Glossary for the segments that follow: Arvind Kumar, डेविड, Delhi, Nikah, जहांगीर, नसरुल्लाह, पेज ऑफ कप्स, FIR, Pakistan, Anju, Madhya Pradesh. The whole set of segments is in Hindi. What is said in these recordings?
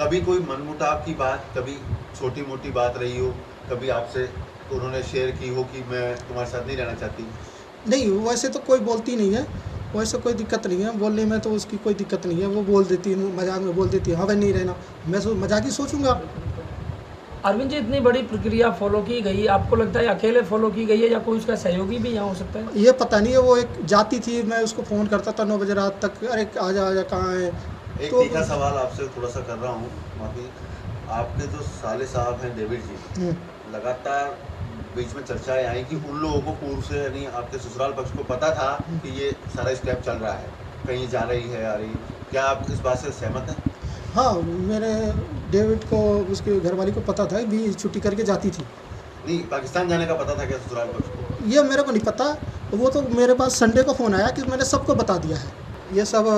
कभी कोई मनमुटाव की बात, कभी छोटी मोटी बात रही हो, कभी आपसे उन्होंने शेयर की हो कि मैं तुम्हारे साथ नहीं रहना चाहती? नहीं, वैसे तो कोई बोलती नहीं है, वैसे कोई दिक्कत नहीं है, बोलने में तो उसकी कोई दिक्कत नहीं है, वो बोल देती है, मजाक में बोल देती है, हाँ भाई नहीं रहना, मैं मजाक ही सोचूंगा। अरविंद जी, इतनी बड़ी प्रक्रिया फॉलो की गई, आपको लगता है अकेले फॉलो की गई है या कोई उसका सहयोगी भी यहाँ हो सकता है? ये पता नहीं है, वो एक जाती थी, मैं उसको फ़ोन करता था 9 बजे रात तक, अरे आजा कहाँ है। एक तीखा सवाल आपसे थोड़ा सा कर रहा हूँ, माफी। आपके जो साले साहब हैं डेविड जी, लगातार बीच में चर्चाएं आई कि उन लोगों को पूर्व से, यानी आपके ससुराल पक्ष को पता था कि ये सारा स्टेप चल रहा है, कहीं जा रही है आ रही, क्या आप इस बात से सहमत हैं? हाँ, मेरे डेविड को, उसके घरवाली को पता था भी, छुट्टी करके जाती थी। नहीं, पाकिस्तान जाने का पता था क्या ससुराल पक्ष को? ये मेरे को नहीं पता, वो तो मेरे पास संडे को फ़ोन आया कि मैंने सबको बता दिया है। ये सब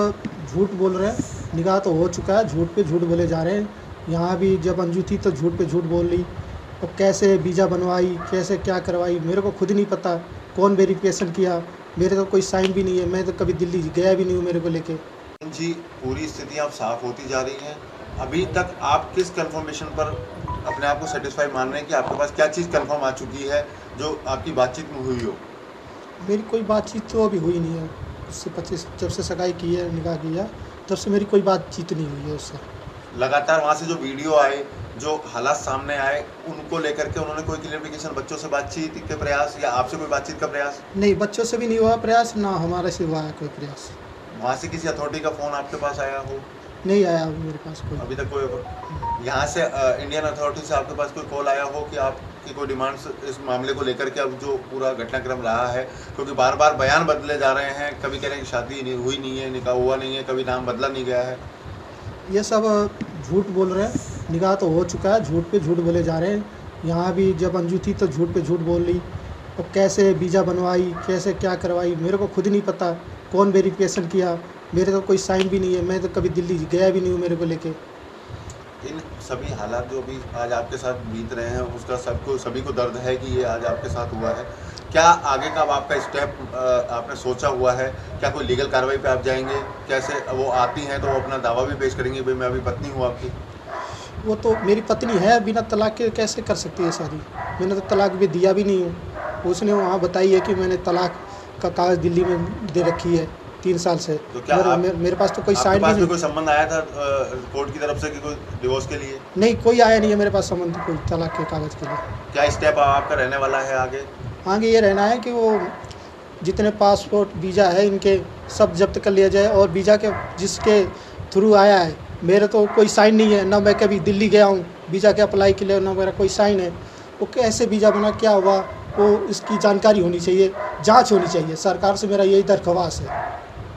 झूठ बोल रहे हैं, निकाह तो हो चुका है, झूठ पे झूठ बोले जा रहे हैं। यहाँ भी जब अंजू थी तो झूठ पे झूठ बोल ली, और तो कैसे वीज़ा बनवाई, कैसे क्या करवाई, मेरे को खुद नहीं पता, कौन वेरिफिकेशन किया, मेरे तो कोई साइन भी नहीं है, मैं तो कभी दिल्ली गया भी नहीं हूँ, मेरे को लेके जी पूरी स्थिति आप साफ होती जा रही है। अभी तक आप किस कंफर्मेशन पर अपने आप को सेटिस्फाई मान रहे हैं कि आपके पास क्या चीज़ कंफर्म आ चुकी है जो आपकी बातचीत में हुई हो? मेरी कोई बातचीत तो अभी हुई नहीं है उससे, 25 जब से सगाई की है, निकाह किया, तब से मेरी कोई बातचीत नहीं हुई है उससे। लगातार वहाँ से जो वीडियो आए, जो हालात सामने आए, उनको लेकर के उन्होंने कोई क्लियरिफिकेशन, बच्चों से बातचीत के प्रयास या आपसे कोई बातचीत का प्रयास? नहीं, बच्चों से भी नहीं हुआ प्रयास, ना हमारे से हुआ है कोई प्रयास। वहाँ से किसी अथॉरिटी का फ़ोन आपके पास आया हो? नहीं आया मेरे पास कोई अभी तक कोई। यहाँ से इंडियन अथॉरिटी से आपके पास कोई कॉल आया हो कि आपकी कोई डिमांड्स इस मामले को लेकर के, अब जो पूरा घटनाक्रम रहा है, क्योंकि बार बार बयान बदले जा रहे हैं, कभी कह रहे हैं कि शादी नहीं हुई, नहीं है निकाह हुआ नहीं है, कभी नाम बदला नहीं गया है। ये सब झूठ बोल रहे हैं, निकाह तो हो चुका है, झूठ पे झूठ बोले जा रहे हैं। यहाँ भी जब अंजू थी तो झूठ पे झूठ बोल ली, और कैसे वीज़ा बनवाई, कैसे क्या करवाई, मेरे को खुद नहीं पता, कौन वेरिफिकेशन किया, मेरे तो कोई साइन भी नहीं है, मैं तो कभी दिल्ली गया भी नहीं हूँ, मेरे को लेके। इन सभी हालात जो अभी आज आपके साथ बीत रहे हैं, उसका सबको सभी को दर्द है कि ये आज आपके साथ हुआ है। क्या आगे का आपका स्टेप आपने सोचा हुआ है? क्या कोई लीगल कार्रवाई पे आप जाएंगे? कैसे वो आती हैं तो वो अपना दावा भी पेश करेंगे भाई मैं अभी पत्नी हूँ आपकी? वो तो मेरी पत्नी है, बिना तलाक के कैसे कर सकती है शादी? मैंने तो तलाक भी दिया भी नहीं हूँ, उसने वहाँ बताई है कि मैंने तलाक का कागज दिल्ली में दे रखी है 3 साल से। तो क्या मेरे पास तो कोई साइन नहीं है। कोई संबंध आया था कोर्ट की तरफ से कि कोई डिवोर्स के लिए? नहीं, कोई आया नहीं है मेरे पास संबंध कोई तलाक के कागज के लिए। क्या स्टेप आपका रहने वाला है आगे? आगे ये रहना है कि वो जितने पासपोर्ट वीज़ा है इनके सब जब्त कर लिया जाए, और वीज़ा के जिसके थ्रू आया है, मेरा तो कोई साइन नहीं है, ना मैं कभी दिल्ली गया हूँ वीज़ा के अप्लाई के लिए, ना मेरा कोई साइन है। वो कैसे वीज़ा बना, क्या हुआ, वो इसकी जानकारी होनी चाहिए, जांच होनी चाहिए, सरकार से मेरा यही दरख्वास्त है।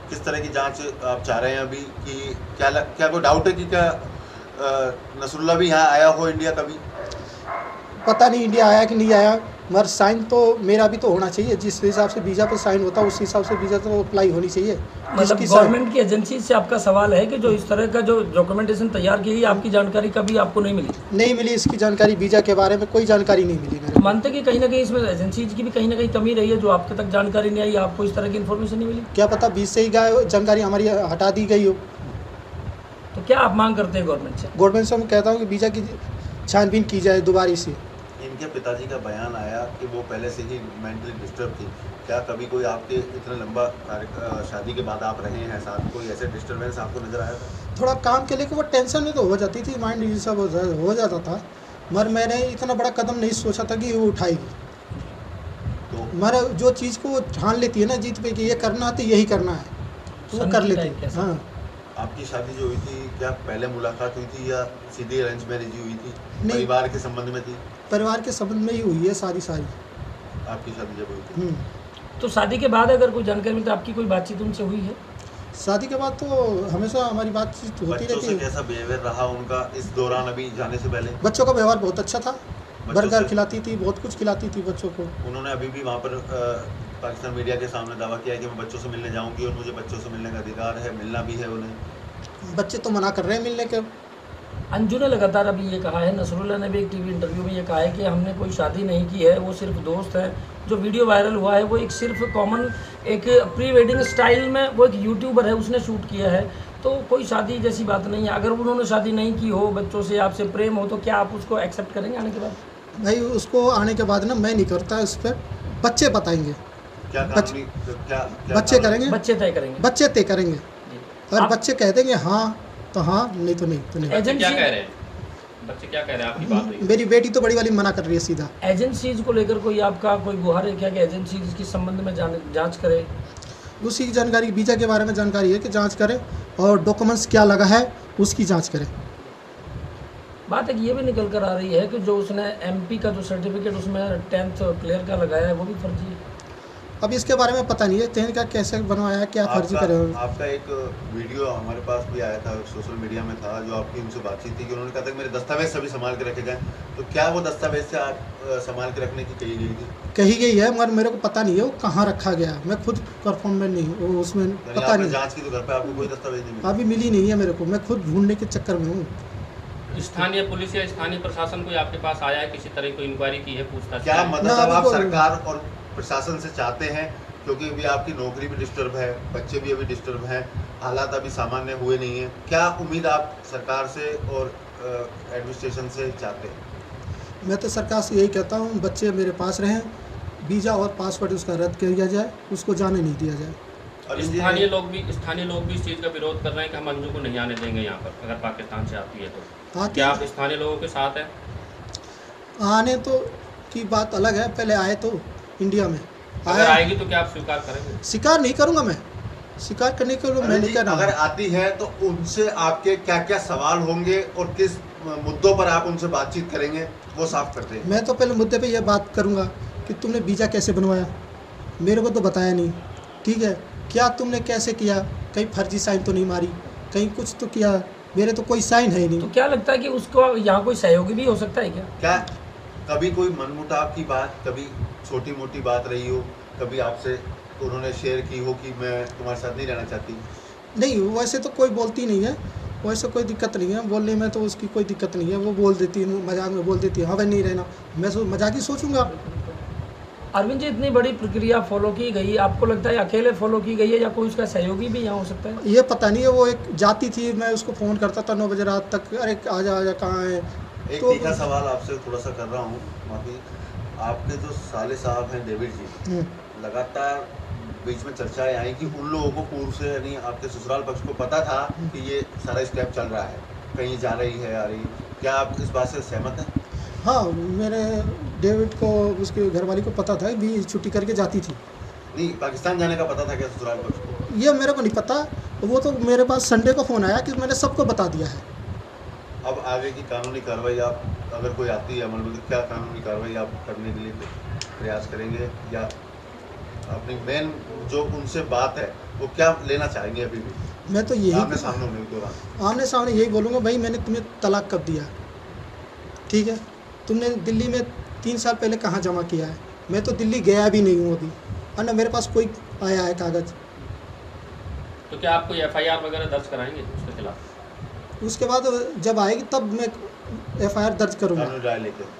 किस तरह की जांच आप चाह रहे हैं अभी कि क्या कोई डाउट है कि क्या नसरुल्लाह भी यहाँ आया हो इंडिया कभी? पता नहीं इंडिया आया कि नहीं आया, मगर साइन तो मेरा भी तो होना चाहिए, जिस हिसाब से वीज़ा पे साइन होता है उस हिसाब से वीज़ा तो अप्लाई होनी चाहिए। मतलब गवर्नमेंट की एजेंसी से आपका सवाल है कि जो इस तरह का जो डॉक्यूमेंटेशन तैयार की गई, आपकी जानकारी कभी आपको नहीं मिली? नहीं मिली इसकी जानकारी, वीज़ा के बारे में कोई जानकारी नहीं मिली मेरे। मानते कि कहीं ना कहीं इसमें एजेंसीज की भी कहीं ना कहीं कमी रही है, जो आपके तक जानकारी नहीं आई, आपको इस तरह की इन्फॉर्मेशन नहीं मिली? क्या पता बीच से ही जानकारी हमारी हटा दी गई हो। तो क्या आप मांग करते हैं गवर्नमेंट से? गवर्नमेंट से मैं कहता हूँ कि वीज़ा की छानबीन की जाए दोबारा से। इनके पिताजी का बयान आया कि वो पहले से ही मेंटली डिस्टर्ब थी, क्या कभी कोई आपके इतना लंबा शादी के बाद आप रहे हैं साथ, कोई ऐसे डिस्टर्बेंस आपको नज़र आया था? थोड़ा काम के लेकर वो टेंशन में तो हो जाती थी, माइंड ये सब हो जाता था, मगर मैंने इतना बड़ा कदम नहीं सोचा था कि वो उठाएगी। तो मगर जो चीज़ को ठान लेती है ना जीत पे कि ये करना है तो यही करना है, तो वो कर लेती है। हाँ, आपकी शादी जो हुई थी, क्या पहले मुलाकात हुई थी या सीधे अरेंज मैरिज हुई थी? परिवार के संबंध में थी? परिवार के संबंध में ही हुई है शादी। सारी आपकी शादी जब हुई थी तो शादी के बाद अगर कोई जानकारी मिलती, आपकी कोई बातचीत उनसे हुई है? शादी के बाद तो हमेशा हमारी बातचीत होती रहती है। कैसा बिहेवियर रहा उनका इस दौरान अभी जाने से पहले? बच्चों का व्यवहार बहुत अच्छा था, बर्गर खिलाती थी, बहुत कुछ खिलाती थी बच्चों को। उन्होंने अभी भी वहाँ पर पाकिस्तान मीडिया के सामने दावा किया है कि मैं बच्चों से मिलने जाऊंगी और मुझे बच्चों से मिलने का अधिकार है, मिलना भी है उन्हें। बच्चे तो मना कर रहे हैं मिलने के। अंजू ने लगातार अभी ये कहा है, नसरुल्लाह ने भी एक टीवी इंटरव्यू में ये कहा है कि हमने कोई शादी नहीं की है, वो सिर्फ दोस्त है। जो वीडियो वायरल हुआ है वो एक सिर्फ कॉमन एक प्री वेडिंग स्टाइल में वो एक यूट्यूबर है, उसने शूट किया है। तो कोई शादी जैसी बात नहीं है। अगर उन्होंने शादी नहीं की हो, बच्चों से आपसे प्रेम हो, तो क्या आप उसको एक्सेप्ट करेंगे आने के बाद? नहीं, उसको आने के बाद ना मैं नहीं करता, उस पर बच्चे बताएंगे, बच्चे करेंगे, बच्चे तय करेंगे। और बच्चे कह देंगे हाँ तो हाँ, नहीं तो नहीं तो नहीं। एजेंसी बच्चे क्या कह रहे हैं आपकी बात नहीं? मेरी बेटी तो बड़ी वाली मना कर रही है सीधा। एजेंसीज को लेकर कोई आपका कोई गुहार है क्या कि एजेंसीज के संबंध में जांच करे? उसी की जानकारी, वीज़ा के बारे में जानकारी है कि जांच करें और डॉक्यूमेंट्स क्या लगा है उसकी जांच करें। बात एक ये भी निकल कर आ रही है कि जो उसने एमपी का जो सर्टिफिकेट उसमें 10th क्लियर का लगाया है वो भी फर्जी है। अब इसके बारे में पता नहीं है 10th का कैसे बनवाया है, क्या फर्जी करे। आपका एक वीडियो हमारे पास भी आया था, सोशल मीडिया में था, जो आपकी उनसे बातचीत थी कि उन्होंने कहा था कि मेरे दस्तावेज सभी संभाल के रखे गए, तो क्या वो दस्तावेज से आप संभाल के रखने की कही गई थी? कही गई है मगर मेरे को पता नहीं है वो कहाँ रखा गया, मैं खुद परफॉर्म में नहीं हूँ उसमें, पता नहीं। जाँच की तो घर पर आपको कोई दस्तावेज नहीं अभी मिली नहीं है मेरे को, मैं खुद ढूंढने के चक्कर में हूँ। स्थानीय पुलिस या स्थानीय प्रशासन कोई आपके पास आया है, किसी तरह की इंक्वायरी की है, पूछताछ? क्या मतलब आप सरकार और प्रशासन से चाहते हैं, क्योंकि अभी आपकी नौकरी भी डिस्टर्ब है, बच्चे भी अभी डिस्टर्ब हैं, हालात अभी सामान्य हुए नहीं हैं, क्या उम्मीद आप सरकार से और एडमिनिस्ट्रेशन से चाहते हैं? मैं तो सरकार से यही कहता हूँ बच्चे मेरे पास रहें, वीज़ा और पासपोर्ट उसका रद्द किया जाए, उसको जाने नहीं दिया जाए। और स्थानीय लोग भी इस चीज़ का विरोध कर रहे हैं कि हम अंजू को नहीं आने देंगे यहाँ पर, अगर पाकिस्तान से आती है तो। क्या आप स्थानीय लोगों के साथ हैं? आने तो की बात अलग है, पहले आए तो इंडिया में अगर आएगी तो क्या आप स्वीकार करेंगे? स्वीकार नहीं करूंगा मैं, स्वीकार करने के लिए मैं नहीं कर रहा। अगर आती है तो उनसे आपके क्या क्या सवाल होंगे और किस मुद्दों पर आप उनसे बातचीत करेंगे वो साफ करते हैं। मैं तो पहले मुद्दे पे यह बात करूंगा कि तुमने वीज़ा कैसे बनवाया, मेरे को तो बताया नहीं, ठीक है, क्या तुमने कैसे किया, कहीं फर्जी साइन तो नहीं मारी, कहीं कुछ तो किया, मेरे तो कोई साइन है नहीं। तो क्या लगता है कि उसको यहाँ कोई सहयोगी भी हो सकता है क्या? क्या कभी कोई मनमुटाव की बात, कभी छोटी मोटी बात रही हो, कभी आपसे उन्होंने शेयर की हो कि मैं तुम्हारे साथ नहीं रहना चाहती? नहीं, वैसे तो कोई बोलती नहीं है, वैसे कोई दिक्कत नहीं है, बोलने में तो उसकी कोई दिक्कत नहीं है, वो बोल देती है, मजाक में बोल देती है हाँ भाई नहीं रहना, मैं मजाक ही सोचूंगा। अरविंद जी, इतनी बड़ी प्रक्रिया फॉलो की गई, आपको लगता है अकेले फॉलो की गई है या कोई उसका सहयोगी भी यहाँ हो सकता है? ये पता नहीं है, वो एक जाती थी, मैं उसको फ़ोन करता था 9 बजे रात तक, अरे आ जा कहाँ है। एक तीखा सवाल आपसे थोड़ा सा कर रहा हूँ, माफी। आपके जो साले साहब हैं डेविड जी, लगातार बीच में चर्चाएं आई कि उन लोगों को पूर्व से यानी आपके ससुराल पक्ष को पता था कि ये सारा स्कैम चल रहा है, कहीं जा रही है आ रही है, क्या आप इस बात से सहमत हैं? हाँ, मेरे डेविड को उसके घरवाली को पता था भी, छुट्टी करके जाती थी। नहीं, पाकिस्तान जाने का पता था क्या ससुराल पक्ष को? ये मेरे को नहीं पता, वो तो मेरे पास संडे को फ़ोन आया कि मैंने सबको बता दिया है। अब आगे की कानूनी कार्रवाई आप, अगर कोई आती है अमल में, क्या कानूनी कार्रवाई आप करने के लिए प्रयास करेंगे या अपनी मेन जो उनसे बात है वो क्या लेना चाहेंगे? अभी भी मैं तो यही आमने सामने यही बोलूँगा, भाई मैंने तुम्हें तलाक कब दिया, ठीक है, तुमने दिल्ली में 3 साल पहले कहाँ जमा किया है, मैं तो दिल्ली गया भी नहीं हूँ अभी, और ना मेरे पास कोई आया है कागज़। तो क्या आप कोई FIR वगैरह दर्ज कराएंगे उसके खिलाफ? उसके बाद जब आएगी तब मैं FIR दर्ज करूँगा।